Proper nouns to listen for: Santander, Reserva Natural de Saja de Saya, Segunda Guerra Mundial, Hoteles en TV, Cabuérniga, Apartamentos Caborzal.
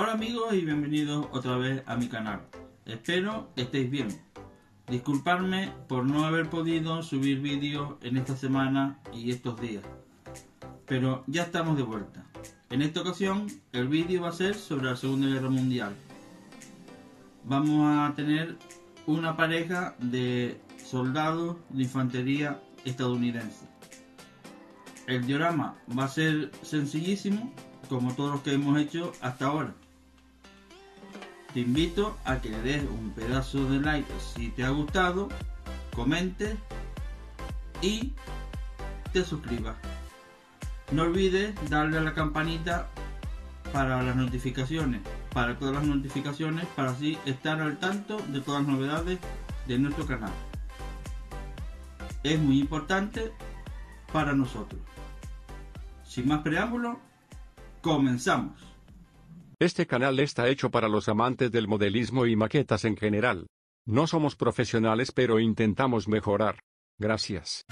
Hola amigos y bienvenidos otra vez a mi canal. Espero estéis bien. Disculpadme por no haber podido subir vídeos en esta semana y estos días, pero ya estamos de vuelta. En esta ocasión el vídeo va a ser sobre la Segunda Guerra Mundial. Vamos a tener una pareja de soldados de infantería estadounidense. El diorama va a ser sencillísimo, como todos los que hemos hecho hasta ahora. Te invito a que le des un pedazo de like si te ha gustado, comentes y te suscribas. No olvides darle a la campanita para las notificaciones, para todas las notificaciones, para así estar al tanto de todas las novedades de nuestro canal. Es muy importante para nosotros. Sin más preámbulo, comenzamos. Este canal está hecho para los amantes del modelismo y maquetas en general. No somos profesionales, pero intentamos mejorar. Gracias.